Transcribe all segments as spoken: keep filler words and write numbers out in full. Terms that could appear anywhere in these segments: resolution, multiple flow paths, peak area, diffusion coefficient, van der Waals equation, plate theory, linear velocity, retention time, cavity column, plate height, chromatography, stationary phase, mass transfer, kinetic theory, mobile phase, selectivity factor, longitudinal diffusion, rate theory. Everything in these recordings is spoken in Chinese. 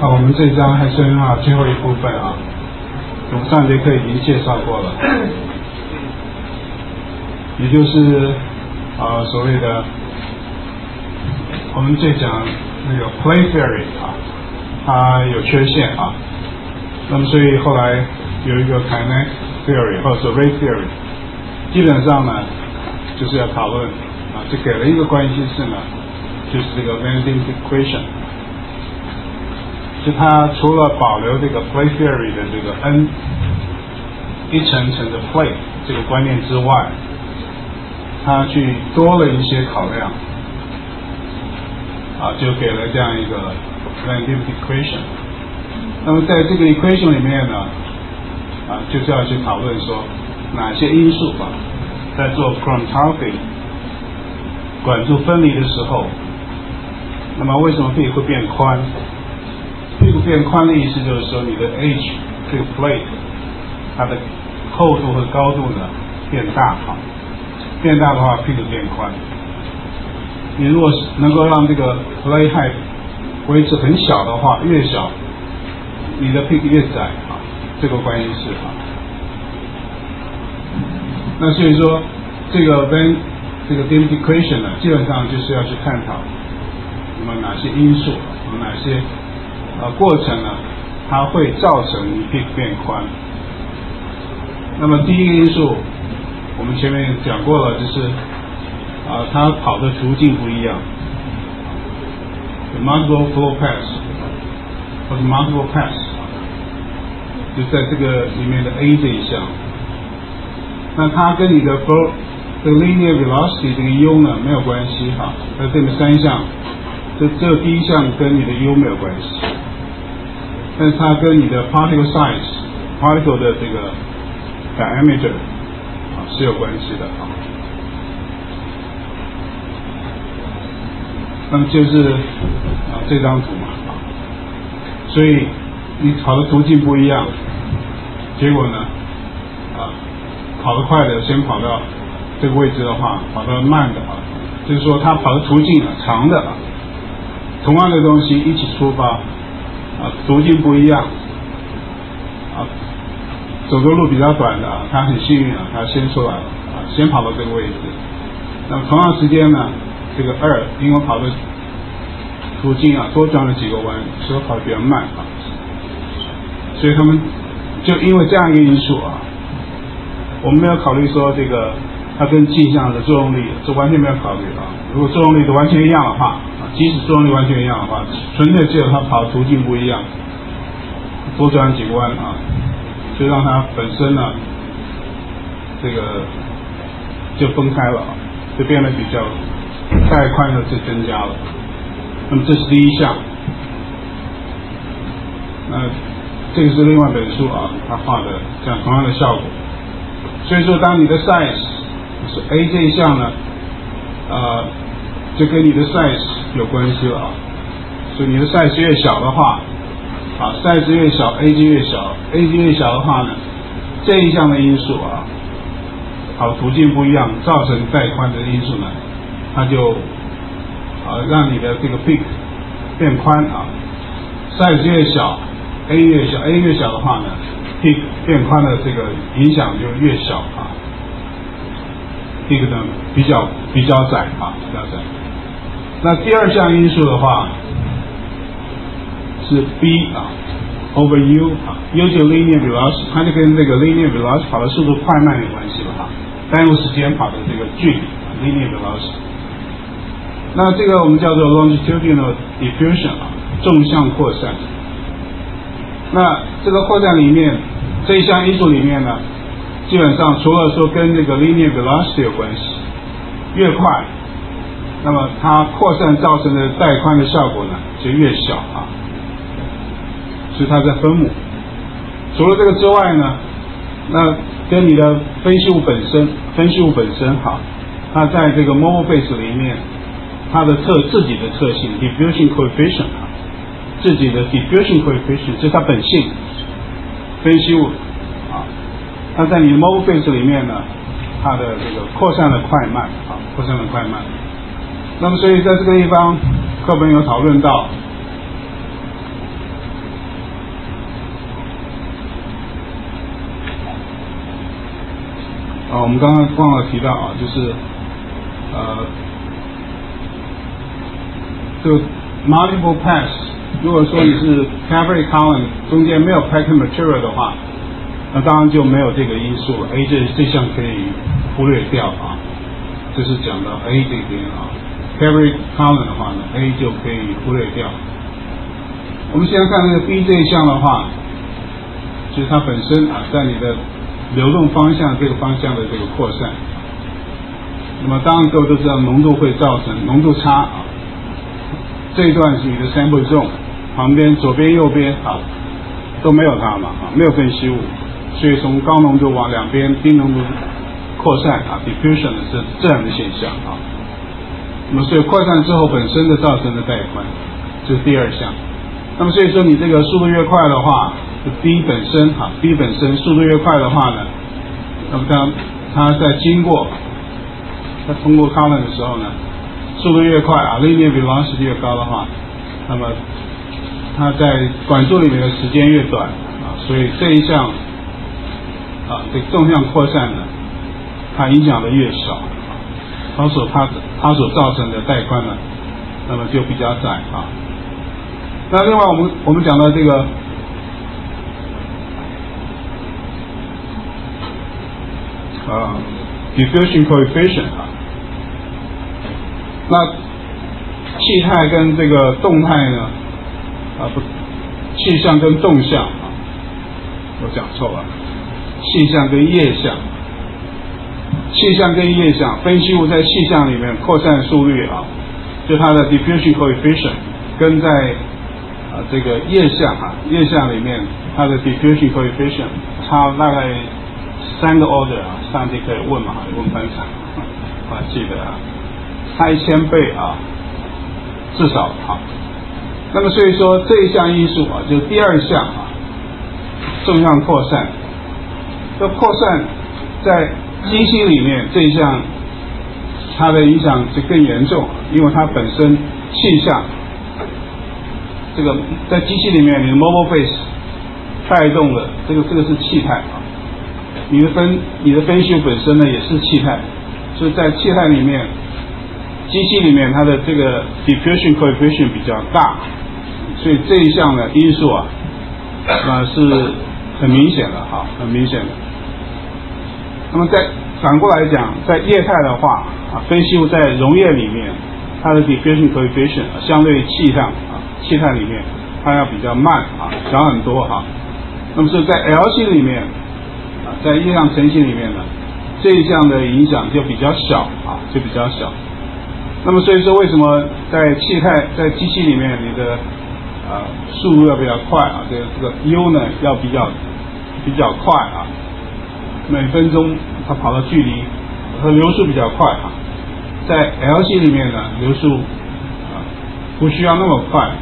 啊，我们这章还剩下最后一部分啊，我们上节课已经介绍过了，也就是啊所谓的我们这讲那个 plate theory 啊，它有缺陷啊，那么所以后来有一个 kinetic theory 或者 rate theory， 基本上呢就是要讨论啊，就给了一个关系式呢，就是这个 van der Waals equation。 就它除了保留这个 plate theory 的这个 n 一层层的 plate 这个观念之外，它去多了一些考量，啊，就给了这样一个 van der Waals equation。那么在这个 equation 里面呢，啊，就是要去讨论说哪些因素吧，在做 chromatography 管柱分离的时候，那么为什么 peak 会变宽？ peak 变宽的意思就是说，你的 edge 这个 plate 它的厚度和高度呢变大哈，变大的话 peak 变宽。你如果能够让这个 plate height 维持很小的话，越小，你的 peak 越窄啊，这个关系是啊。那所以说，这个 van 这个 van der Waals equation 呢，基本上就是要去探讨，那么哪些因素，哪些。 呃，过程呢，它会造成 peak 变宽。那么第一个因素，我们前面讲过了，就是啊、呃，它跑的途径不一样 ，multiple flow paths 或者 multiple paths， 就在这个里面的 a 这一项。那它跟你的 flow 的 linear velocity 这个 u 呢没有关系哈，那这个三项，这只有第一项跟你的 u 没有关系。 但是它跟你的 particle size、particle 的这个 diameter 啊是有关系的啊。那么就是啊这张图嘛啊，所以你跑的途径不一样，结果呢啊跑得快的先跑到这个位置的话，跑到慢的啊，就是说它跑的途径啊长的啊，同样的东西一起出发。 啊，途径不一样，啊，走的路比较短的，啊，他很幸运啊，他先出来了，啊，先跑到这个位置。那么同样时间呢，这个二因为跑的途径啊多转了几个弯，所以跑得比较慢啊。所以他们就因为这样一个因素啊，我们没有考虑说这个它跟镜像的作用力，这完全没有考虑啊。如果作用力都完全一样的话。 即使作用力完全一样的话，纯粹只有它跑的途径不一样，多转几个弯啊，就让它本身呢，这个就分开了，就变得比较带宽的就增加了。那么这是第一项，那这个是另外一本书啊，他画的这样同样的效果。所以说，当你的 size 是 A 这一项呢，呃，就跟你的 size 有关系了啊，所以你的 size 越小的话，啊 size 越小 ，a 就越小 ，a 就越小的话呢，这一项的因素啊，啊途径不一样，造成带宽的因素呢，它就啊让你的这个 peak 变宽啊 ，size 越小 ，a 越小 ，a 越小的话呢 ，peak 变宽的这个影响就越小啊 ，peak 呢比较比较窄啊，比较窄。 那第二项因素的话是 b 啊 over u 啊 ，u 就 linear velocity， 它就跟这个 linear velocity 跑的速度快慢有关系了哈，耽误时间跑的这个距离 linear velocity。那这个我们叫做 longitudinal diffusion 啊，纵向扩散。那这个扩散里面这一项因素里面呢，基本上除了说跟这个 linear velocity 有关系，越快。 那么它扩散造成的带宽的效果呢就越小啊，所以它在分母。除了这个之外呢，那跟你的分析物本身，分析物本身哈，它在这个 mobile phase 里面，它的特自己的特性 diffusion coefficient 啊，自己的 diffusion coefficient 就是它本性。分析物啊，它在你 mobile phase 里面呢，它的这个扩散的快慢啊，扩散的快慢。 那么，所以在这个地方，课本有讨论到啊，我们刚刚忘了提到啊，就是呃，就 multiple pass， 如果说你是 cavity column 中间没有 packing material 的话，那当然就没有这个因素了。哎，这这项可以忽略掉啊。这是讲到 A 这边啊 ，cavity column 的话呢 ，A 就可以忽略掉。我们现在看那个 B 这一项的话，就是它本身啊，在你的流动方向这个方向的这个扩散，那么当然各位都知道浓度会造成浓度差啊。这一段是你的 sample zone， 旁边左边右边啊都没有它嘛啊，没有分析物，所以从高浓度往两边低浓度扩散啊 ，diffusion 是自然的现象啊。那么所以扩散之后本身的造成的带宽，这是第二项。那么所以说你这个速度越快的话。B 本身哈 ，B 本身速度越快的话呢，那么当它在经过它通过 column 的时候呢，速度越快啊 ，linear velocity 越高的话，那么它在管柱里面的时间越短啊，所以这一项啊这纵向扩散呢，它影响的越少，它所它它所造成的带宽呢，那么就比较窄啊。那另外我们我们讲到这个。啊 ，diffusion coefficient 啊，那气态跟这个动态呢，啊不，气象跟动向啊，我讲错了，气象跟液象，气象跟液象，分析物在气象里面扩散速率啊，就它的 diffusion coefficient 跟在啊这个液象啊，液象里面它的 diffusion coefficient 差大概。三个 order 啊，上次可以问嘛，问班长，我还记得啊，差一千倍啊，至少啊。那么所以说这一项因素啊，就第二项啊，纵向扩散。这扩散在机芯里面这一项，它的影响是更严重，因为它本身气象，这个在机器里面，你的 mobile phase 带动的这个这个是气态啊。你的分你的分析本身呢也是气态，所以在气态里面，机器里面它的这个 diffusion coefficient 比较大，所以这一项的因素啊，啊是很明显的哈，很明显的。那么在反过来讲，在液态的话啊，分析物在溶液里面，它的 diffusion coefficient 相对于气态啊，气态里面它要比较慢啊，小很多哈。那么是在 L C 里面。在液相成型里面呢，这一项的影响就比较小啊，就比较小。那么所以说，为什么在气态在机器里面，你的啊、呃、速度要比较快啊，这个这个 U 呢要比较比较快啊，每分钟它跑的距离和流速比较快啊。在 L C 里面呢，流速啊不需要那么快、啊。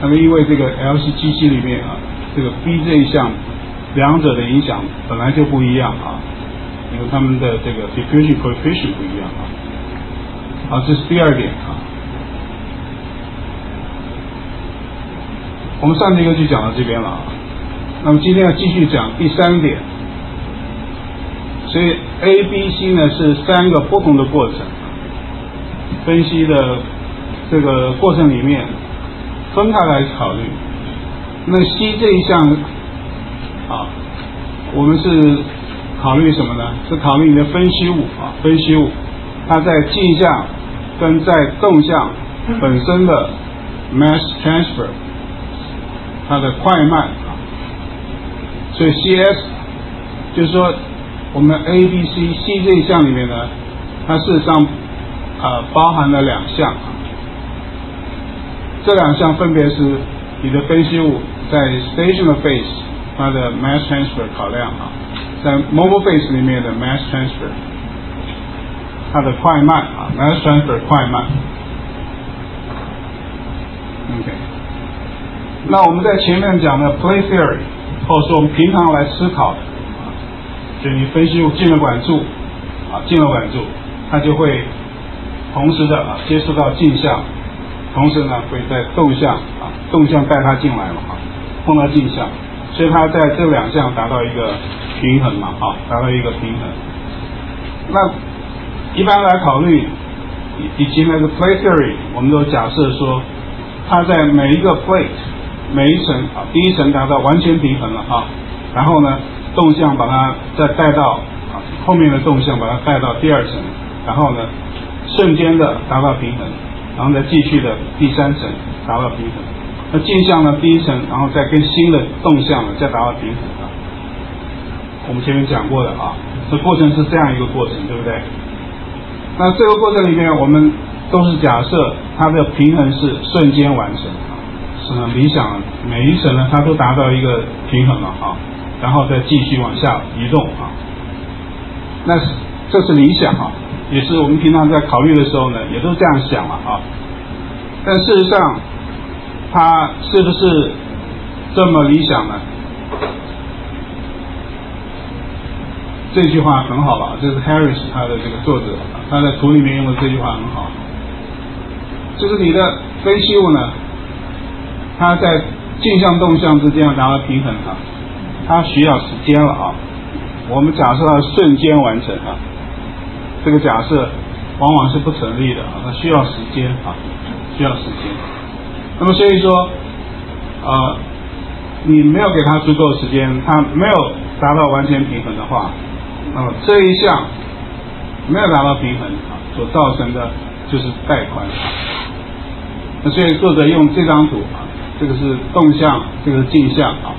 那么因为这个 L C 机器里面啊，这个 B 这一项。两者的影响本来就不一样啊，因为它们的这个 diffusion coefficient 不一样啊。啊，这是第二点啊。我们上节课就讲到这边了啊，那么今天要继续讲第三点。所以 A、B、C 呢是三个不同的过程，分析的这个过程里面分开来考虑。那 C 这一项。啊，我们是考虑什么呢？是考虑你的分析物啊，分析物它在气象跟在动向本身的 mass transfer 它的快慢啊，所以 C S 就是说我们 A、B、C、C 这一项里面呢，它事实上啊、呃、包含了两项，这两项分别是你的分析物在 stationary phase。它的 mass transfer 考量啊，在 mobile phase 里面的 mass transfer， 它的快慢啊 ，mass transfer 快慢。OK， 那我们在前面讲的 plate theory， 或者说我们平常来思考的，就你分析物进了管柱啊，进了管柱，它就会同时的啊接触到镜像，同时呢会在动向啊，动向带它进来嘛啊，碰到镜像。所以它在这两项达到一个平衡嘛，好，达到一个平衡。那一般来考虑，以及那个 plate theory， 我们都假设说，它在每一个 plate 每一层啊，第一层达到完全平衡了啊，然后呢，动向把它再带到啊后面的动向把它带到第二层，然后呢，瞬间的达到平衡，然后再继续的第三层达到平衡。 那镜像呢，第一层，然后再跟新的动向呢，再达到平衡啊。我们前面讲过的啊，这过程是这样一个过程，对不对？那这个过程里面，我们都是假设它的平衡是瞬间完成，是很理想的，每一层呢，它都达到一个平衡了啊，然后再继续往下移动啊。那是这是理想啊，也是我们平常在考虑的时候呢，也都这样想了啊。但事实上， 它是不是这么理想呢？这句话很好了，这是 Harris 他的这个作者，他在图里面用的这句话很好。就是你的分析物呢，它在镜像动向之间要达到平衡啊，它需要时间了啊。我们假设它瞬间完成啊，这个假设往往是不成立的啊，它需要时间啊，需要时间。 那么所以说，呃，你没有给它足够时间，它没有达到完全平衡的话，那么这一项没有达到平衡啊，所造成的就是带宽。那所以作者用这张图啊，这个是动向，这个是镜像啊。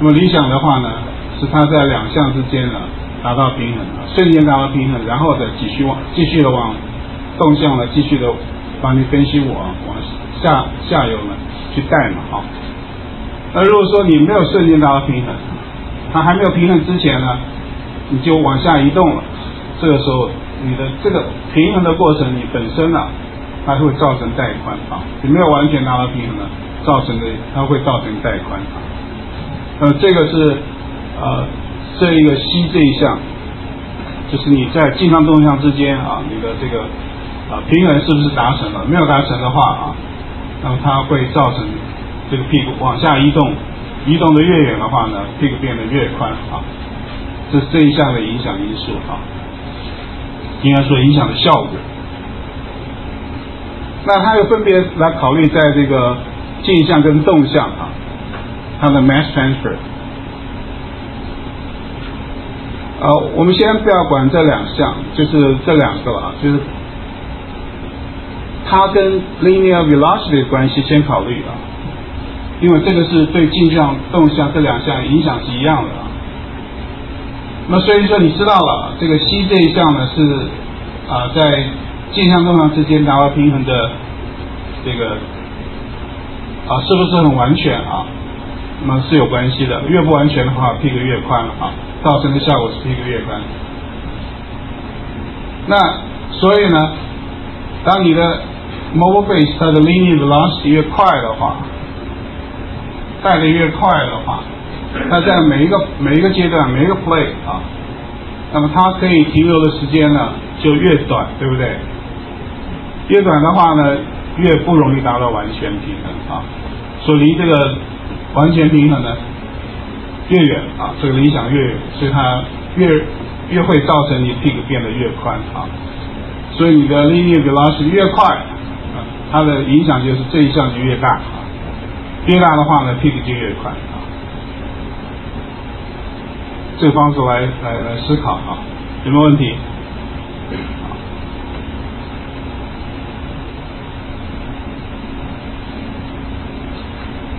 那么理想的话呢，是它在两项之间呢达到平衡啊，瞬间达到平衡，然后再继续往继续的往动向呢，继续的帮你分析我往。 下下游呢去带嘛啊，那如果说你没有瞬间达到平衡，它还没有平衡之前呢，你就往下移动了，这个时候你的这个平衡的过程，你本身啊，它会造成带宽啊，你没有完全达到平衡呢，造成的它会造成带宽啊，呃，这个是呃这一个 C 这一项，就是你在镜像动向之间啊，你的这个啊、呃、平衡是不是达成了？没有达成的话啊。 那么它会造成这个屁股往下移动，移动的越远的话呢，屁股变得越宽啊，这是这一项的影响因素啊，应该说影响的效果。那它又分别来考虑在这个镜像跟动向啊，它的 mass transfer。呃，我们先不要管这两项，就是这两个了啊，就是。 它跟 linear velocity 的关系先考虑啊，因为这个是对镜像、动向这两项影响是一样的啊。那所以说你知道了，这个 C 这一项呢是啊、呃、在镜像、动向之间达到平衡的这个啊、呃、是不是很完全啊？那是有关系的，越不完全的话，屁股越宽了啊，造成的效果是屁股越宽。那所以呢，当你的 mobile phase 它的 linear velocity 越快的话，带的越快的话，它在每一个每一个阶段每一个 plate 啊，那么它可以停留的时间呢就越短，对不对？越短的话呢，越不容易达到完全平衡啊，所以离这个完全平衡呢越远啊，这个理想越远，所以它越越会造成你屁股变得越宽啊，所以你的 linear velocity 越快。 它的影响就是这一项就越大，越大的话呢，屁股就越宽。这个方式来来来思考啊，有没有问题？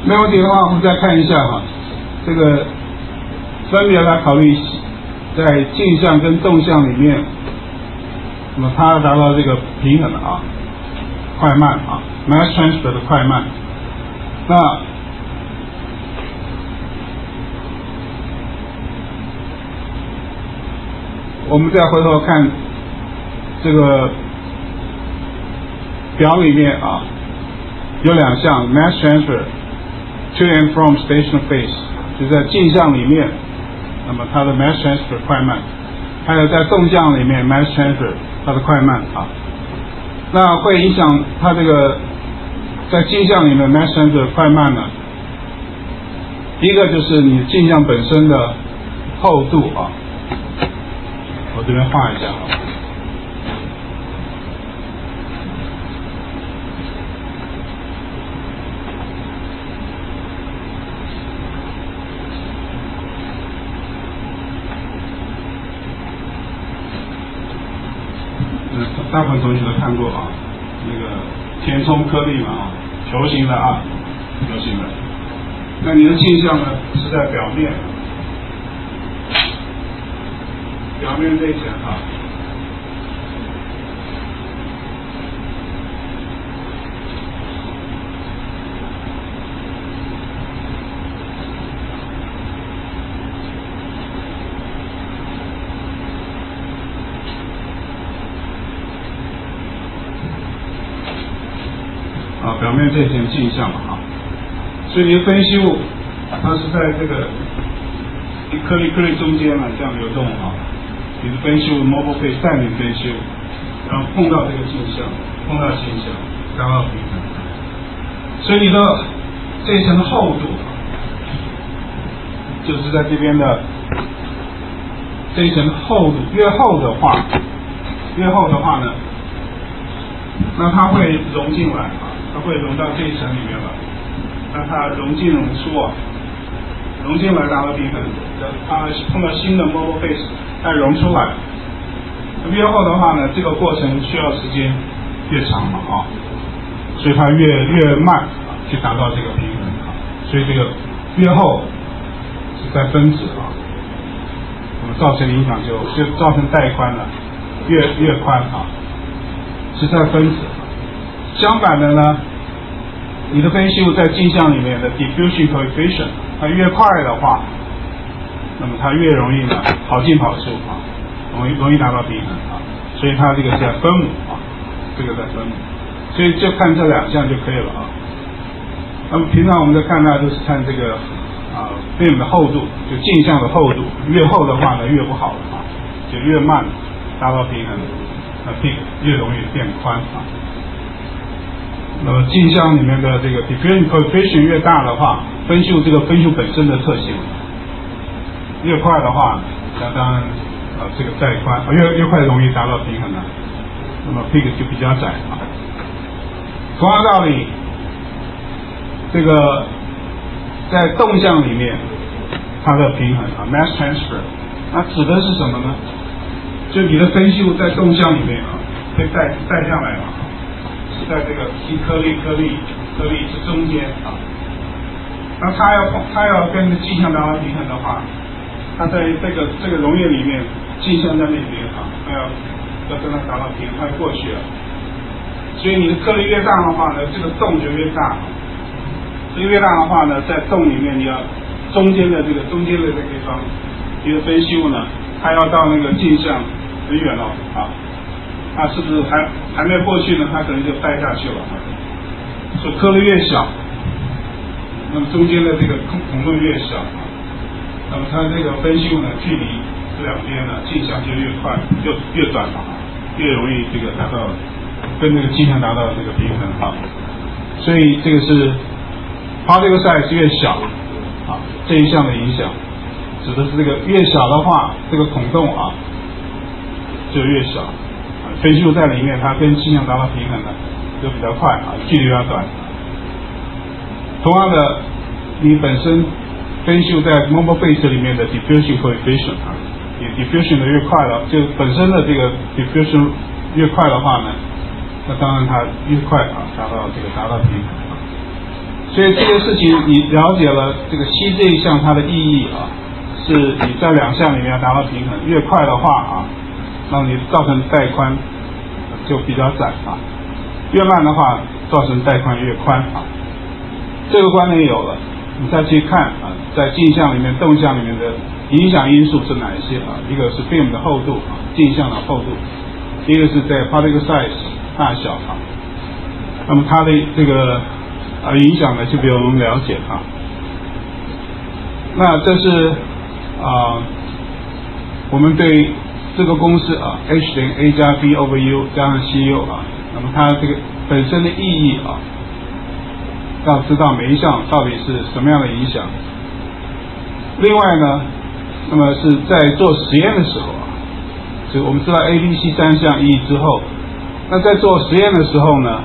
没有问题的话，我们再看一下哈、啊，这个分别来考虑在镜像跟动向里面，那么它达到这个平衡了啊。 快慢啊 ，mass transfer 的快慢。那我们再回头看这个表里面啊，有两项 mass transfer to and from stationary phase， 就在镜像里面，那么它的 mass transfer 快慢，还有在动向里面 mass transfer 它的快慢啊。 那会影响它这个在镜像里面 mass transfer 快慢呢？一个就是你镜像本身的厚度啊，我这边画一下啊，嗯，大部分同学都看过啊，那个填充颗粒嘛啊，球形的啊，球形的。 那你的镜像呢是在表面，表面这一层啊，啊，表面这一层镜像啊。 所以分析物，它是在这个一颗粒颗粒中间嘛，这样流动啊。你的分析物 mobile phase 带领分析物，然后碰到这个镜像，碰到镜像，然后平衡。所以你的这一层的厚度，就是在这边的这一层的厚度越厚的话，越厚的话呢，那它会融进来啊，它会融到这一层里面来。 那它融进溶出啊，融进来达到平衡，它碰到新的 mobile phase 再溶出来。越厚的话呢，这个过程需要时间越长嘛啊，所以它越越慢去达到这个平衡啊。所以这个越厚是在分子啊，我们造成影响就就造成带宽了，越越宽啊是在分子。相反的呢？ 你的分析物在镜像里面的 diffusion coefficient， 它越快的话，那么它越容易呢跑进跑出啊，容易容易达到平衡啊，所以它这个是在分母啊，这个在分母，所以就看这两项就可以了啊。那么平常我们在看呢，就是看这个啊贝母的厚度，就镜像的厚度，越厚的话呢越不好了啊，就越慢达到平衡，那 peak 越容易变宽啊。 那么镜像里面的这个 diffusion coefficient 越大的话，分析物这个分析物本身的特性越快的话，那当然啊这个带宽越越快容易达到平衡了，那么 peak 就比较窄啊。同样道理，这个在动向里面它的平衡啊 mass transfer， 那指的是什么呢？就你的分析物在动向里面啊被带带下来了。 是在这个一颗粒颗粒颗粒之中间啊，那它要它要跟镜像达到平衡的话，它在这个这个溶液里面，镜像在那边啊，它要要跟它达到平衡，它过去了。所以你的颗粒越大的话呢，这个洞就越大。这个越大的话呢，在洞里面你要中间的这个中间的这个地方，你的分析物呢，它要到那个镜像很远了啊。 它是不是还还没过去呢？它可能就带下去了。所以颗粒越小，那么中间的这个孔洞越小，那么它这个分析物呢，距离这两边呢，镜像就越快，就越短了，越容易这个达到跟这个镜像达到这个平衡啊。所以这个是 particle size 越小啊，这一项的影响，指的是这个越小的话，这个孔洞啊就越小。 分析物在里面，它跟镜像达到平衡了，就比较快啊，距离要短。同样的，你本身分析物在 mobile phase 里面的 diffusion coefficient 啊，你 diffusion 的越快了，就本身的这个 diffusion 越快的话呢，那当然它越快啊，达到这个达到平衡。所以这些事情你了解了，这个 C 这一项它的意义啊，是你在两项里面要达到平衡，越快的话啊。 让你造成带宽就比较窄啊，越慢的话造成带宽越宽啊。这个观念有了，你再去看啊，在镜像里面、动向里面的影响因素是哪一些啊？一个是 beam 的厚度啊，镜像的厚度；一个是在 particle size 大小啊。那么它的这个啊影响呢，就比我们了解啊。那这是啊、呃，我们对。 这个公式啊 ，h 等于 a 加 b over u 加上 c u 啊，那么它这个本身的意义啊，要知道每一项到底是什么样的影响，另外呢，那么是在做实验的时候啊，就我们知道 A、B、C 三项意之后，那在做实验的时候呢，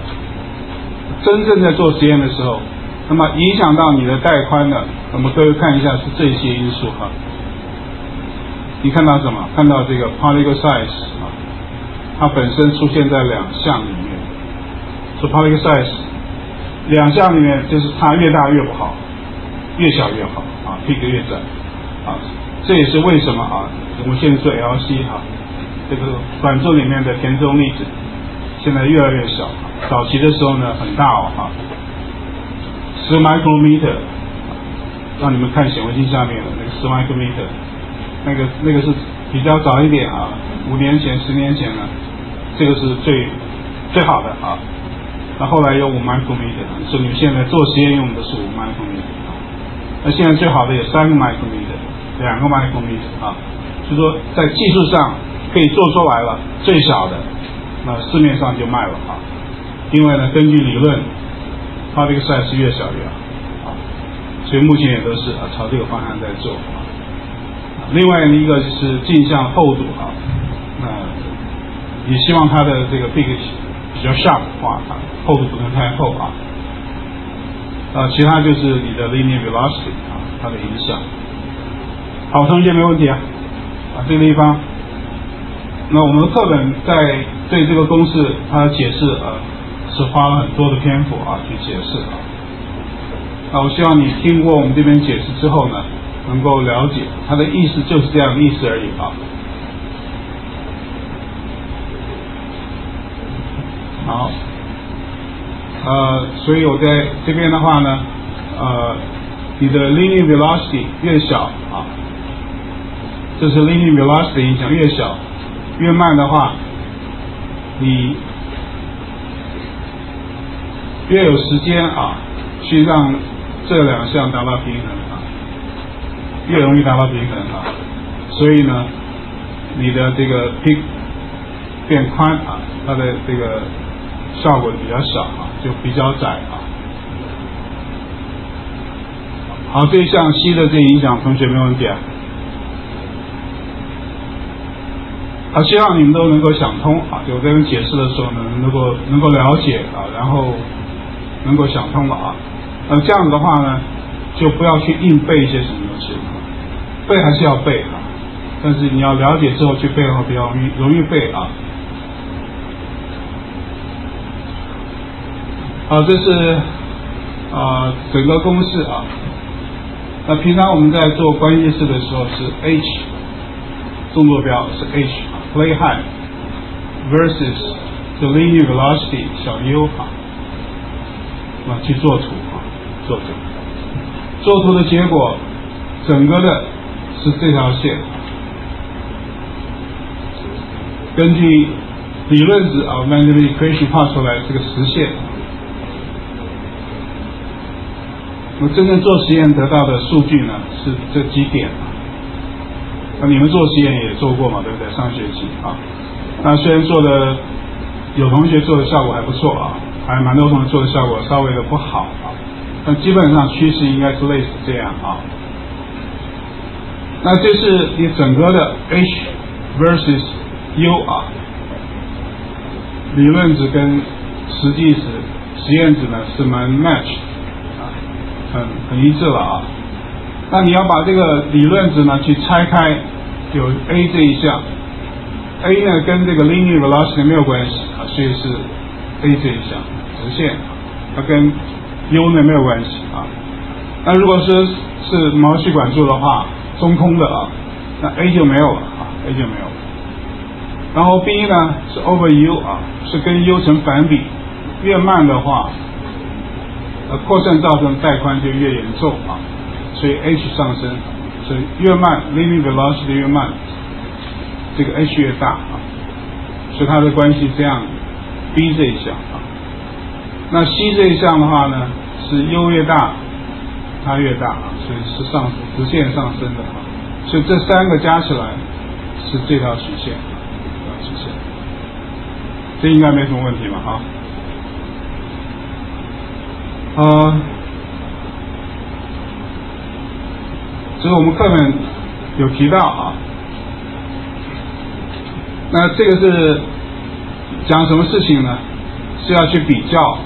真正在做实验的时候，那么影响到你的带宽的，我们各位看一下是这些因素哈、啊。你看到什么？看到这个 particle size 啊，它本身出现在两项里面，所以 particle size 两项里面就是它越大越不好，越小越好啊 ，peak 越窄啊，这也是为什么啊，我们现在做 L C 哈、啊，这个管柱里面的田中粒子现在越来越小，早期的时候呢很大哦哈，十 micrometer， 让你们看显微镜下面的那个十 micrometer。那个那个是比较早一点啊，五年前、十年前呢，这个是最最好的啊。那后来有五 micrometer， 所以你们现在做实验用的是五 micrometer。那现在最好的有三个 micrometer， 两个 micrometer 啊，就说在技术上可以做出来了，最小的那市面上就卖了啊。因为呢，根据理论，它这个 size 越小越好啊，所以目前也都是啊朝这个方向在做。另外一个是镜像厚度啊，那也希望它的这个 peak 比较 sharp 化，厚度不能太厚啊。啊，其他就是你的 linear velocity 啊，它的影响。好，同学没问题啊。啊，这个地方，那我们的课本在对这个公式它的解释啊，是花了很多的篇幅啊去解释啊。那我希望你听过我们这边解释之后呢，能够了解它的意思就是这样的意思而已啊。好，呃，所以我在这边的话呢，呃，你的 linear velocity 越小啊，这是 linear velocity 的影响，越小越慢的话，你越有时间啊，去让这两项达到平衡。越容易达到平衡啊，所以呢，你的这个 peak 变宽啊，它的这个效果比较小啊，就比较窄啊。好，这一项 C 的这个影响，同学没问题啊。好，希望你们都能够想通啊，有跟人解释的时候呢，能够能够了解啊，然后能够想通了啊。那这样子的话呢，就不要去硬背一些什么东西，背还是要背啊，但是你要了解之后去背的话比较容易容易背啊。好，这是啊、呃、整个公式啊。那平常我们在做关系式的时候是 H 纵坐标是 H plate height versus the linear velocity 小 u 啊，那去做图啊，做图。做图的结果，整个的是这条线。根据理论值啊，van der Waals equation 画出来这个实线。我真正做实验得到的数据呢，是这几点。那你们做实验也做过嘛，对不对？上学期啊，那虽然做的有同学做的效果还不错啊，还蛮多同学做的效果稍微的不好啊。那基本上趋势应该是类似这样啊。那这是你整个的 H versus U 啊，理论值跟实际值、实验值呢是蛮 match 啊，很很一致了啊。那你要把这个理论值呢去拆开，有 A 这一项 ，A 呢跟这个 linear velocity 没有关系啊，所以是 A 这一项直线，它跟U 呢没有关系啊，那如果是是毛细管柱的话，中空的啊，那 A 就没有了啊 ，A 就没有了。然后 B 呢是 over U 啊，是跟 U 成反比，越慢的话，呃扩散造成带宽就越严重啊，所以 H 上升，所以越慢 linear velocity 越慢，这个 H 越大啊，所以它的关系这样 ，B 这一项啊。那 C 这一项的话呢，是 U 越大，它越大，所以是上直线上升的，所以这三个加起来是这条曲线，这条曲线，这应该没什么问题吧？啊，呃，只就是我们课本有提到啊。那这个是讲什么事情呢？是要去比较，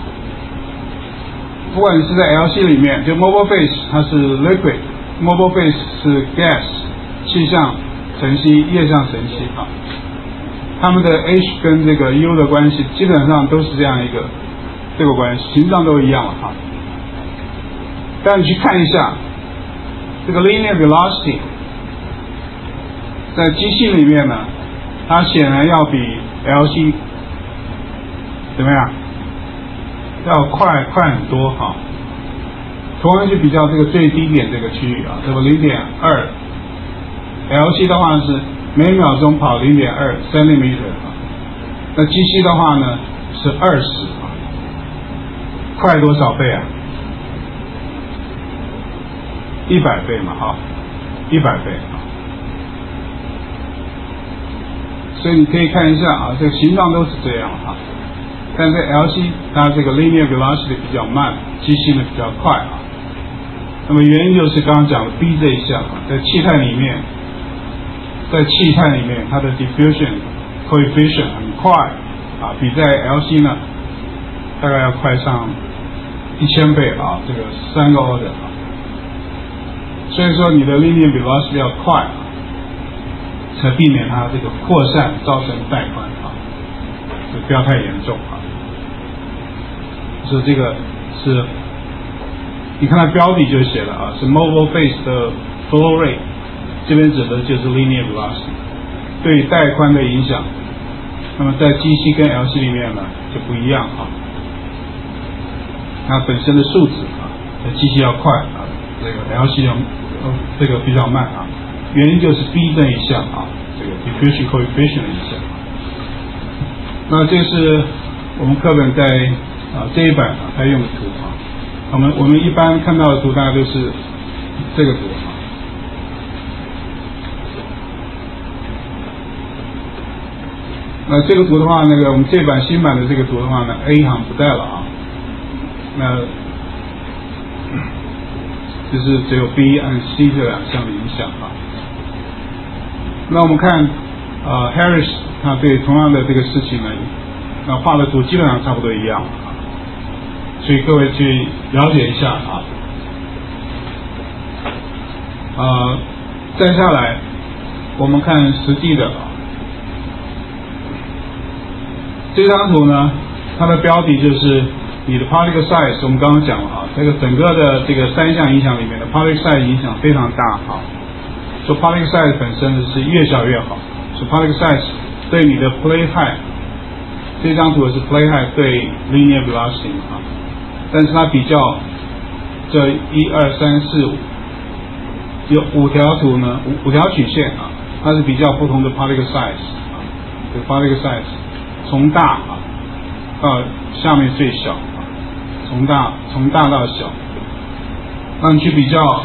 不管是在 L C 里面，就 mobile phase 它是 liquid， mobile phase 是 gas， 气象晨曦、液象晨曦啊，它们的 H 跟这个 U 的关系基本上都是这样一个这个关系，形状都一样了啊。但你去看一下这个 linear velocity， 在机器里面呢，它显然要比 L C 怎么样？要快快很多哈。同样去比较这个最低点这个区域啊，这个 零点二，L C 的话是每秒钟跑 零点二三厘米，那机器的话呢是二十，快多少倍啊？一百倍嘛哈，一百倍。所以你可以看一下啊，这个形状都是这样啊。但是 L C 它这个 linear velocity 比较慢，机器呢比较快啊。那么原因就是刚刚讲的 B 这一项啊，在气态里面，在气态里面它的 diffusion coefficient 很快啊，比在 L C 呢大概要快上一千倍啊，这个三个 order 啊。所以说你的 linear velocity 要快啊，才避免它这个扩散造成带宽啊，就不要太严重啊。所以这个是，你看它标题就写了啊，是 mobile phase 的 flow rate， 这边指的就是 linear velocity 对带宽的影响。那么在机器跟 L C 里面呢就不一样啊，它本身的数值啊，机器要快啊，这个 L C 要、呃、这个比较慢啊，原因就是 B 这一项啊，这个 diffusion coefficient 的一项。那这是我们课本在啊这一版啊它用的图啊，我们我们一般看到的图大概就是这个图啊。那这个图的话，那个我们这版新版的这个图的话呢 ，A 行不在了啊，那就是只有 B 和 C 这两项的影响啊。那我们看啊、呃、Harris。他对同样的这个事情呢，那画的图基本上差不多一样，所以各位去了解一下啊。呃，再下来我们看实际的这张图呢，它的标题就是你的 particle size。我们刚刚讲了啊，这个整个的这个三项影响里面的 particle size 影响非常大啊，所以 particle size 本身是越小越好，所以 particle size。对你的 plate height， 这张图是 plate height 对 linear velocity 啊，但是它比较这一二三四五有五条图呢，五五条曲线啊，它是比较不同的 particle size 啊，对 particle size 从大啊到下面最小啊，从大从大到小，那你去比较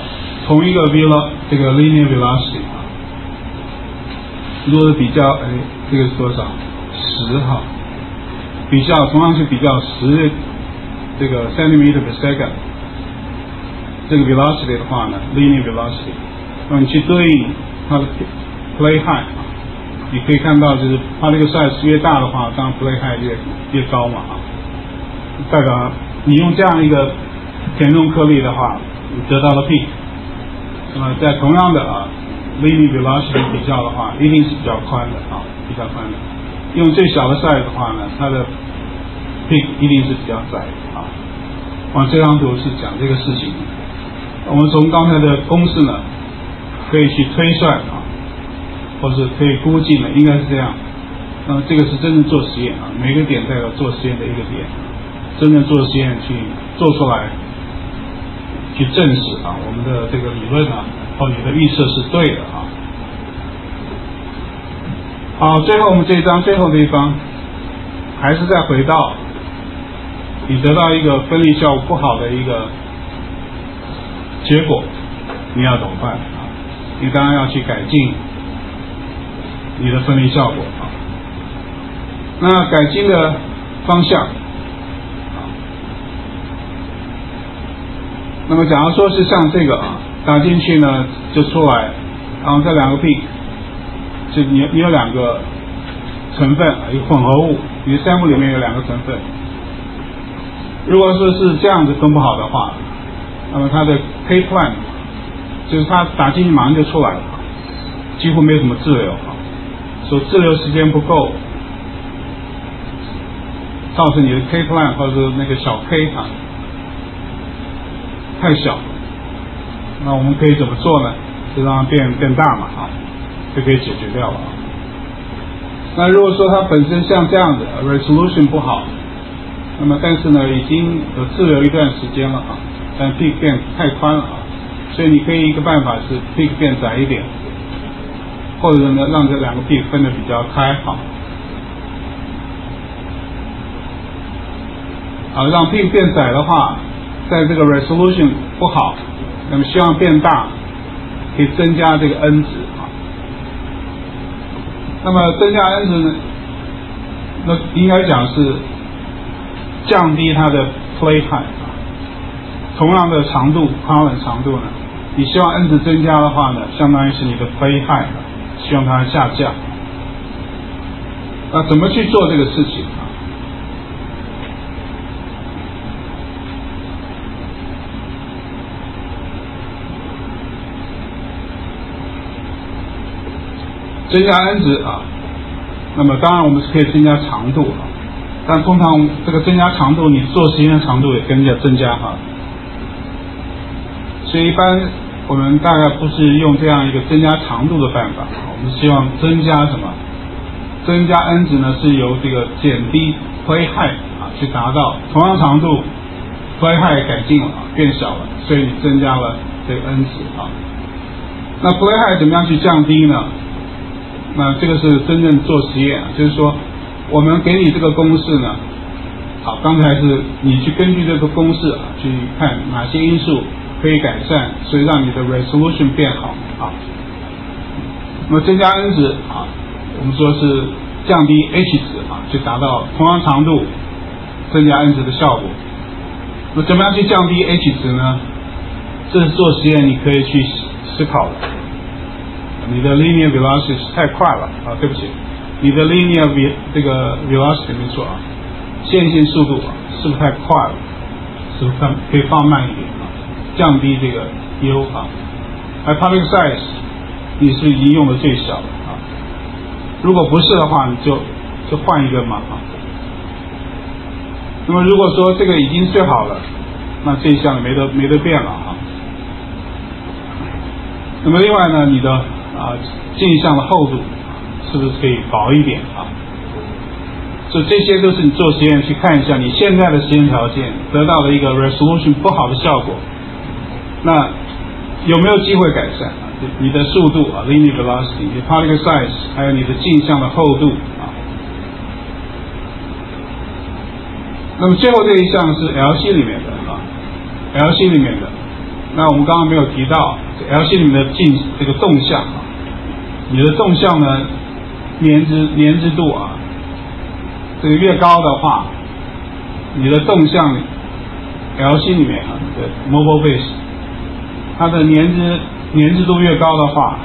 同一个 velo 这个 linear velocity 啊，如果比较哎。这个是多少？十哈，比较同样去比较十这个 centimeter per second 这个 velocity 的话呢 ，linear velocity， 那你去对应它的 plate height， 你可以看到就是它这个 size 越大的话，当然 plate height 越越高嘛啊，代表你用这样一个填充颗粒的话，你得到了 peak， 那么在同样的啊 linear velocity 比较的话，一定是比较宽的啊。比较宽的，用最小的 size 的话呢，它的 peak 一定是比较窄的啊。往这张图是讲这个事情，我们从刚才的公式呢，可以去推算啊，或是可以估计呢，应该是这样。那么这个是真正做实验啊，每个点代表做实验的一个点，真正做实验去做出来，去证实啊，我们的这个理论啊，或你的预测是对的啊。好，最后我们这一章最后的地方，还是再回到你得到一个分力效果不好的一个结果，你要怎么办啊？你当然要去改进你的分力效果啊。那改进的方向，那么假如说是像这个啊，打进去呢，就出来，然后这两个 peak 就你你有两个成分，一个混合物，你的山姆里面有两个成分。如果说 是, 是这样子分布好的话，那么它的 K plan 就是它打进去马上就出来了，几乎没有什么滞留，所以滞留时间不够，造成你的 K plan 或者是那个小 K 啊太小。那我们可以怎么做呢？就让它变变大嘛，啊，就可以解决掉了。那如果说它本身像这样的 resolution 不好，那么但是呢已经有滞留一段时间了啊，但 peak 变太宽了啊，所以你可以一个办法是 peak 变窄一点，或者呢让这两个 peak 分得比较开好，啊，让 peak 变窄的话，在这个 resolution 不好，那么希望变大，可以增加这个 n 值啊。那么增加 n 值呢，那应该讲是降低它的 plate height 啊。同样的长度，column长度呢，你希望 n 值增加的话呢，相当于是你的 plate height 希望它下降。那怎么去做这个事情？增加 n 值啊，那么当然我们是可以增加长度啊，但通常这个增加长度，你做实验的长度也跟着增加哈，所以一般我们大概不是用这样一个增加长度的办法，我们希望增加什么？增加 n 值呢是由这个减低 plate height 啊去达到，同样长度 plate height 改进了啊，变小了，所以增加了这个 n 值啊。那 plate height 怎么样去降低呢？那这个是真正做实验，就是说我们给你这个公式呢，好，刚才是你去根据这个公式啊去看哪些因素可以改善，所以让你的 resolution 变好啊。那么增加 n 值啊，我们说是降低 h 值啊，就达到同样长度增加 n 值的效果。那怎么样去降低 h 值呢？这是做实验你可以去思考的。你的 linear velocity 是太快了啊，对不起，你的 linear v 这个 velocity 没错啊，线性速度啊是不是太快了？是不是可以放慢一点啊？降低这个 u 啊。而 particle size 你是已经用的最小了啊，如果不是的话，你就就换一个嘛啊。那么如果说这个已经最好了，那这一项没得没得变了啊。那么另外呢，你的啊，镜像的厚度是不是可以薄一点啊？所以这些都是你做实验去看一下你现在的实验条件得到了一个 resolution 不好的效果，那有没有机会改善？你的速度啊 linear velocity， 你的 particle size， 还有你的镜像的厚度啊。那么最后这一项是 L C 里面的啊 ，L C 里面的，那我们刚刚没有提到 L C 里面的镜这个动向啊。你的动向呢，粘滞粘滞度啊，这个越高的话，你的动向 L C 里面啊，这个 mobile phase， 它的粘滞粘滞度越高的话，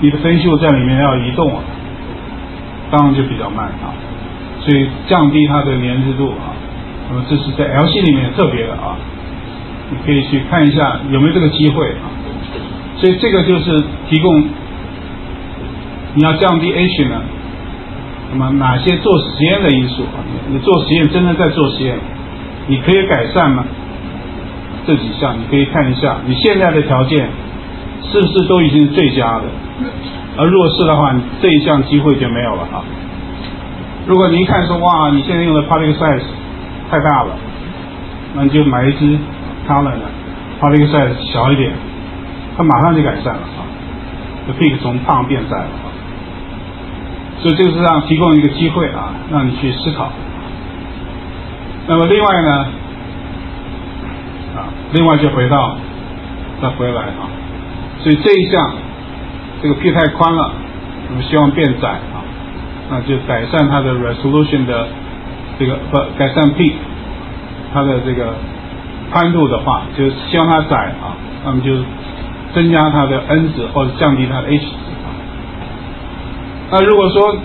你的分数在里面要移动啊，当然就比较慢啊，所以降低它的粘滞度啊，那么这是在 L C 里面特别的啊，你可以去看一下有没有这个机会啊，所以这个就是提供。你要降低 h 呢，那么哪些做实验的因素？你做实验真的在做实验，你可以改善吗？这几项你可以看一下，你现在的条件是不是都已经是最佳的？而如果是的话，你这一项机会就没有了啊。如果你一看说哇，你现在用的 particle size 太大了，那你就买一支 column particle size 小一点，它马上就改善了啊，这 peak 从胖变窄了。所以这个是让提供一个机会啊，让你去思考。那么另外呢，啊，另外就回到再回来啊，所以这一项这个 P 太宽了，我们希望变窄啊，那就改善它的 resolution 的这个不、呃、改善 P 它的这个宽度的话，就希望它窄啊，那么就增加它的 n 值或者降低它的 h 值。那如果说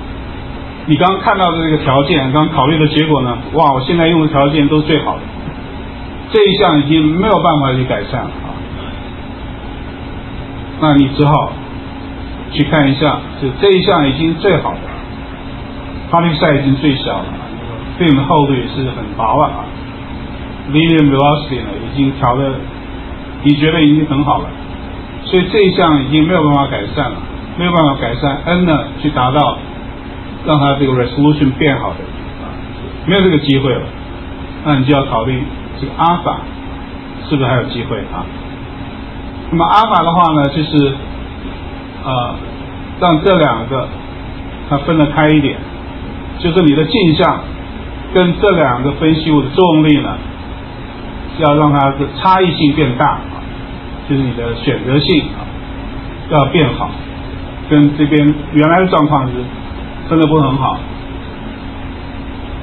你刚刚看到的这个条件，刚考虑的结果呢？哇，我现在用的条件都是最好的，这一项已经没有办法去改善了啊。那你只好去看一下，就这一项已经最好了，哈利赛已经最小了，对我们厚度也是很薄了啊。linear velocity 呢，已经调的，你觉得已经很好了，所以这一项已经没有办法改善了，没有办法改善 n 呢，去达到让它这个 resolution 变好的，没有这个机会了，那你就要考虑这个 alpha 是不是还有机会啊？那么 alpha 的话呢，就是呃让这两个它分得开一点，就是你的镜像跟这两个分析物的作用力呢，是要让它的差异性变大，就是你的选择性要变好，跟这边原来的状况是真的不是很好。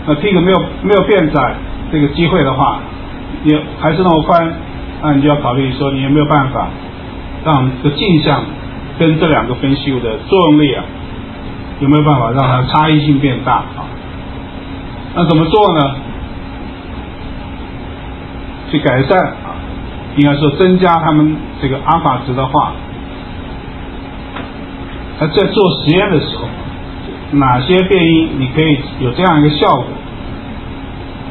那 peak 没有没有变窄这个机会的话，也还是那么宽，那你就要考虑说你有没有办法让这个镜像跟这两个分析物的作用力啊，有没有办法让它差异性变大啊？那怎么做呢？去改善啊，应该说增加他们这个阿尔法值的话，他在做实验的时候，哪些变因你可以有这样一个效果？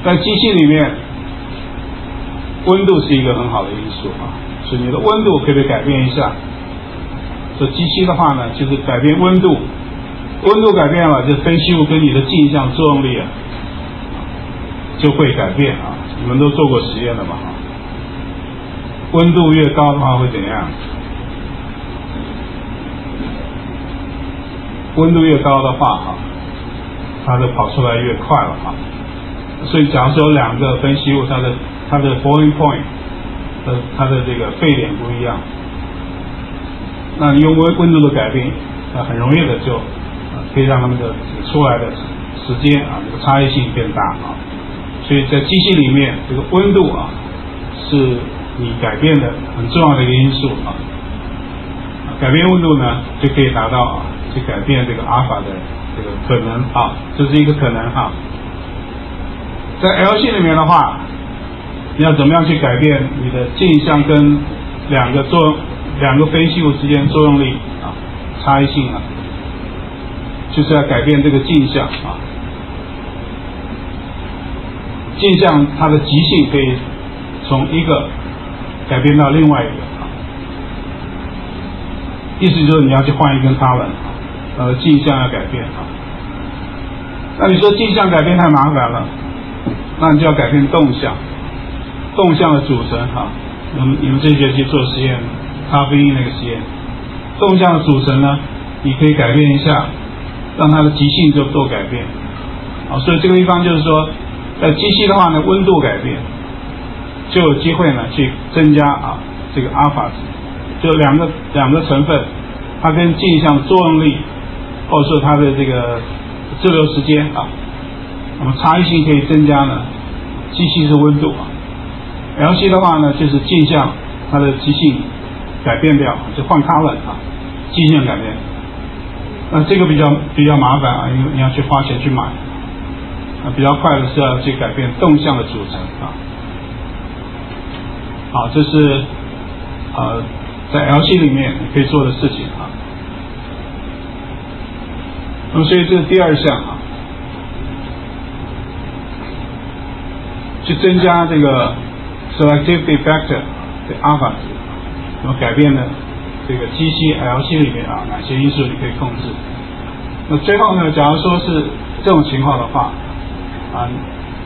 在机器里面，温度是一个很好的因素啊，所以你的温度可以改变一下。这机器的话呢，就是改变温度，温度改变了，这分析物跟你的镜像作用力啊就会改变啊。你们都做过实验了嘛？温度越高的话会怎样？温度越高的话，哈，它就跑出来越快了啊。所以，假如说有两个分析物，它的它的 boiling point， 它它的这个沸点不一样，那你用温温度的改变，那很容易的就可以让它们的出来的时间啊，这个差异性变大啊。所以在机器里面，这个温度啊，是你改变的很重要的一个因素啊。改变温度呢，就可以达到啊。去改变这个阿尔法的这个可能啊，这是一个可能哈、啊。在 L 线里面的话，你要怎么样去改变你的镜像跟两个作两个分析物之间作用力啊差异性啊，就是要改变这个镜像啊。镜像它的极性可以从一个改变到另外一个，啊、意思就是你要去换一根卡轮。呃，镜像要改变啊，那你说镜像改变太麻烦了，那你就要改变动向，动向的组成哈。你们你们这学期做实验，咖啡因那个实验，动向的组成呢，你可以改变一下，让它的极性就做改变啊。所以这个地方就是说，在机器的话呢，温度改变，就有机会呢去增加啊这个阿尔法值，就两个两个成分，它跟镜像作用力，或者说它的这个滞留时间啊，那么差异性可以增加呢。机器是温度啊 ，L C 的话呢就是镜像它的极性改变掉，就换卡轮啊，镜像改变。那这个比较比较麻烦啊，因为你要去花钱去买。那比较快的是要去改变动向的组成啊。好，这是呃在 L C 里面可以做的事情啊。那么，所以这是第二项啊，去增加这个 selectivity factor 的阿尔法值，那么改变了这个 G C L C 里面啊哪些因素你可以控制。那最后呢，假如说是这种情况的话，啊，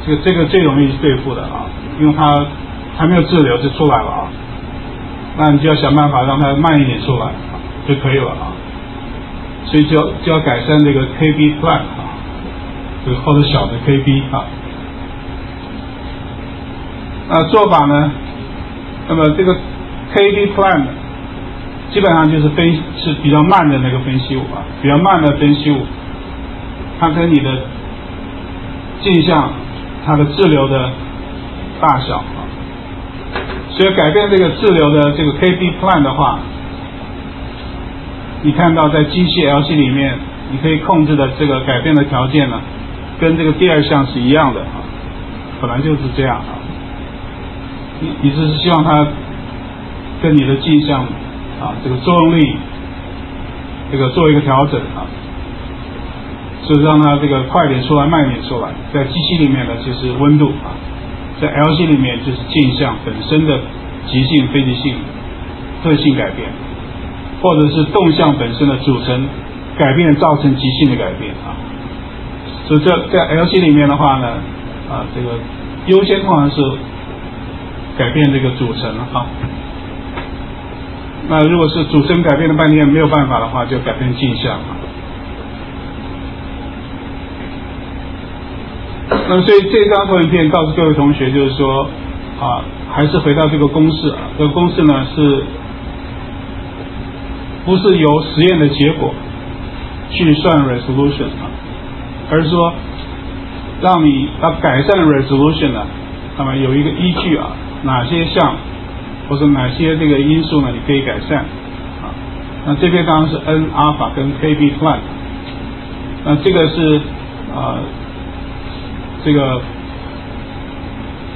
这个这个最容易对付的啊，因为它还没有滞留就出来了啊，那你就要想办法让它慢一点出来就可以了啊。所以就要就要改善这个 K B plan 啊，就是或者小的 K B 啊。那做法呢？那么这个 K B plan 基本上就是分是比较慢的那个分析物啊，比较慢的分析物，它跟你的镜像它的滞留的大小啊，所以改变这个滞留的这个 K B plan 的话，你看到在机械 L C 里面，你可以控制的这个改变的条件呢，跟这个第二项是一样的啊，本来就是这样啊。你只是希望它跟你的迹象啊，这个作用力，这个做一个调整啊，就是让它这个快点出来，慢点出来。在机器里面呢，就是温度啊，在 L C 里面就是镜像本身的极性、非极性特性改变，或者是动向本身的组成改变造成极性的改变啊。所以这在 L C 里面的话呢，啊，这个优先通常是改变这个组成啊。那如果是组成改变了半天没有办法的话，就改变镜像啊。那所以这张投影片告诉各位同学，就是说啊，还是回到这个公式啊。这个公式呢是不是由实验的结果去算 resolution 啊，而是说让你要改善 resolution 呢、啊，那么有一个依据啊，哪些项或者哪些这个因素呢，你可以改善啊。那这边当然是 N 阿尔法跟 K B plan， 那这个是啊、呃。这个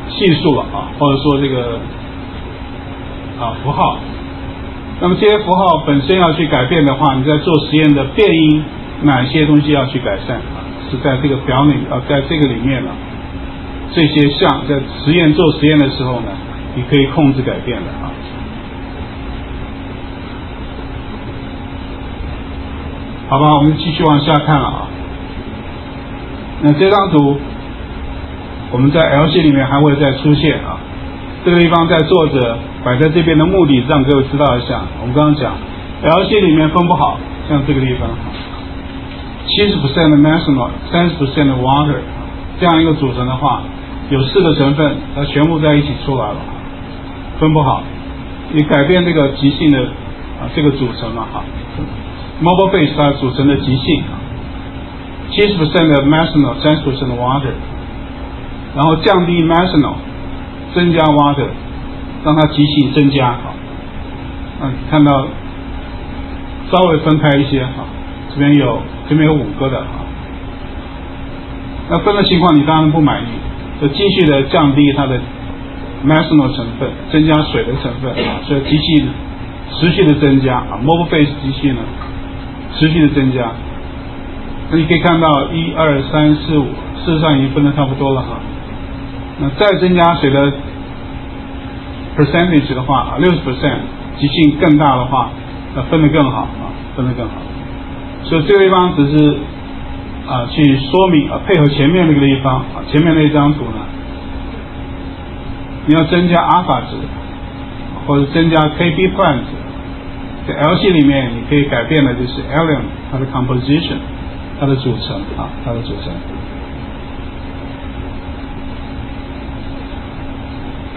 系数了啊，或者说这个啊符号，那么这些符号本身要去改变的话，你在做实验的变因哪些东西要去改善，是在这个表里啊，在这个里面了。这些项在实验做实验的时候呢，你可以控制改变的啊。好吧，我们继续往下看了啊。那这张图。我们在 L C 里面还会再出现啊，这个地方在作者摆在这边的目的让各位知道一下。我们刚刚讲 L C 里面分不好，像这个地方 七十 percent 的 methanol 三十 percent 的 water 这样一个组成的话，有四个成分它全部在一起出来了，分不好，你改变这个极性的啊这个组成了哈、啊、mobile phase 它组成的极性 七十 percent 的 methanol 三十 percent 的 water，然后降低 methanol， 增加 water， 让它极性增加。嗯，看到稍微分开一些哈，这边有这边有五个的哈。那分的情况你当然不满意，就继续的降低它的 methanol 成分，增加水的成分，所以极性持续的增加啊 ，mobile phase 极性呢持续的增加。那你可以看到一二三四五，事实上已经分的差不多了哈。那再增加水的 percentage 的话，六十 percent 极性更大的话，那分得更好啊，分得更好。所以这个地方只是啊去说明啊，配合前面那个地方啊，前面那一张图呢，你要增加阿尔法值，或者增加 K B plan 值。在 L C 里面你可以改变的就是 alum 它的 composition 它的组成啊，它的组成。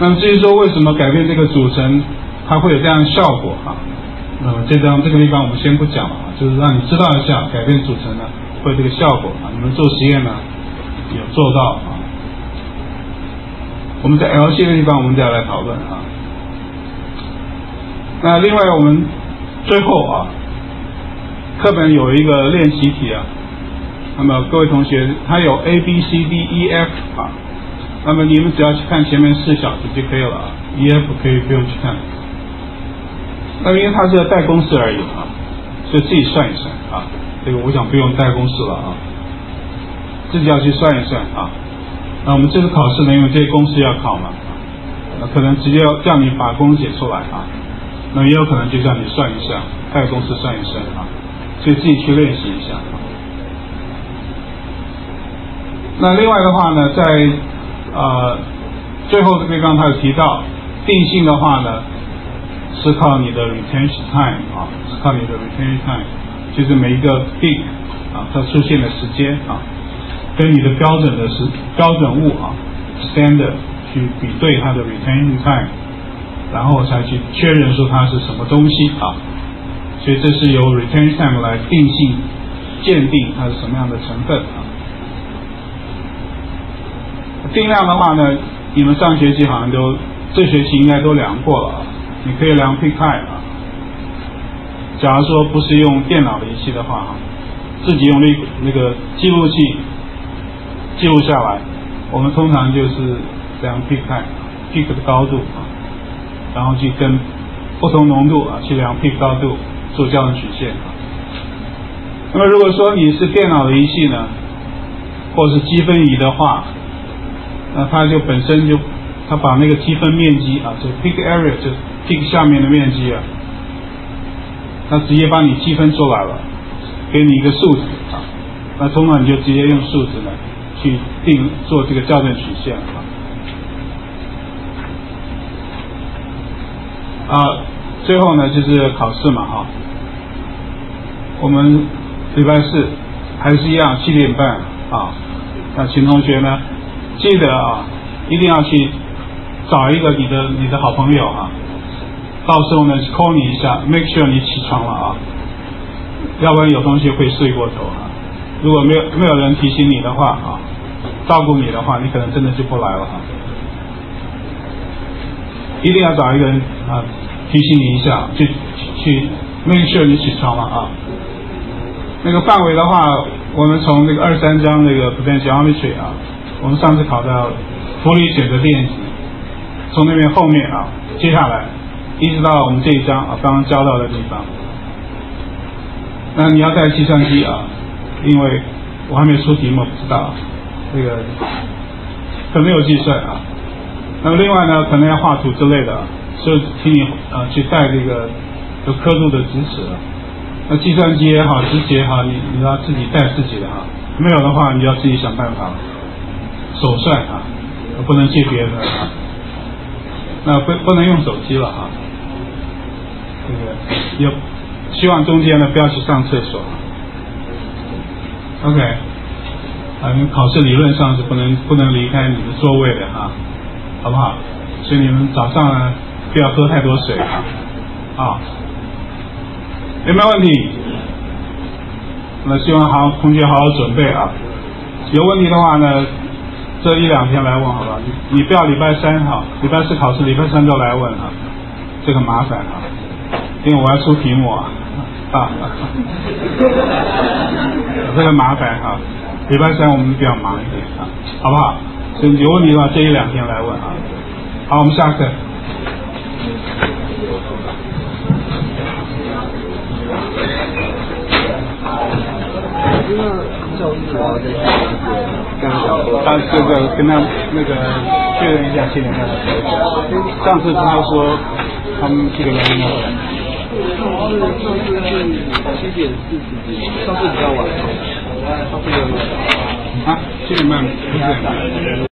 那么至于说为什么改变这个组成它会有这样的效果啊，那么这张这个地方我们先不讲了啊，就是让你知道一下改变组成呢会有这个效果啊，你们做实验呢有做到啊。我们在 L C 的地方我们再来讨论啊。那另外我们最后啊，课本有一个练习题啊，那么各位同学它有 A B C D E F 啊，那么你们只要去看前面四小题就可以了啊 ，E F 可以不用去看。那么因为它是要代公式而已啊，所以自己算一算啊。这个我想不用代公式了啊，自己要去算一算啊。那我们这次考试呢，因为这些公式要考嘛，可能直接要叫你把公式写出来啊，那也有可能就叫你算一算，代公式算一算啊，所以自己去练习一下。那另外的话呢，在呃，最后这个地方他有提到定性的话呢，是靠你的 retention time 啊，是靠你的 retention time， 就是每一个 big 啊它出现的时间啊，跟你的标准的时标准物啊 standard 去比对它的 retention time， 然后才去确认说它是什么东西啊，所以这是由 retention time 来定性鉴定它是什么样的成分啊。定量的话呢，你们上学期好像都，这学期应该都量过了啊。你可以量 peak height 啊，假如说不是用电脑的仪器的话，自己用那那个记录器记录下来，我们通常就是量 peak height 的高度，然后去跟不同浓度啊去量 peak 高度做校正曲线。那么如果说你是电脑的仪器呢，或者是积分仪的话，那它就本身就它把那个积分面积啊，就 peak area 就 peak 下面的面积啊，它直接把你积分出来了，给你一个数值啊，那通常你就直接用数值来去定做这个校正曲线啊。啊，最后呢就是考试嘛哈，我们礼拜四还是一样七点半啊，那请同学呢记得啊，一定要去找一个你的你的好朋友啊，到时候呢 call 你一下 ，make sure 你起床了啊，要不然有同学会睡过头啊。如果没有没有人提醒你的话啊，照顾你的话，你可能真的就不来了啊。一定要找一个人啊，提醒你一下，去去 make sure 你起床了啊。那个范围的话，我们从那个二三章那个 potentiometry 啊，我们上次考到浮力选择电极，从那边后面啊，接下来一直到我们这一章啊，刚刚教到的地方。那你要带计算机啊，因为我还没出题目，不知道那个可能有计算啊。那么另外呢，可能要画图之类的，所以请你啊去带这个有刻度的直尺。那计算机也好，直尺也好，你你要自己带自己的啊，没有的话你要自己想办法手算啊，不能借别人的啊。那不不能用手机了啊，这个也希望中间呢不要去上厕所。OK， 啊，你考试理论上是不能不能离开你的座位的啊，好不好？所以你们早上呢不要喝太多水啊。啊，有没有问题？那希望好同学好好准备啊。有问题的话呢，这一两天来问好吧，你你不要礼拜三哈，礼拜四考试，礼拜三都来问啊，这个麻烦啊，因为我要出题目啊，啊，这个麻烦啊，礼拜三我们比较忙一点啊，好不好？所以有问题的话，这一两天来问啊。好，我们下课。他这个跟他那个确认一下七点半。上次他说他们这个人应该会来。上次是七点四十几，上次比较晚。啊，七点半不是很晚。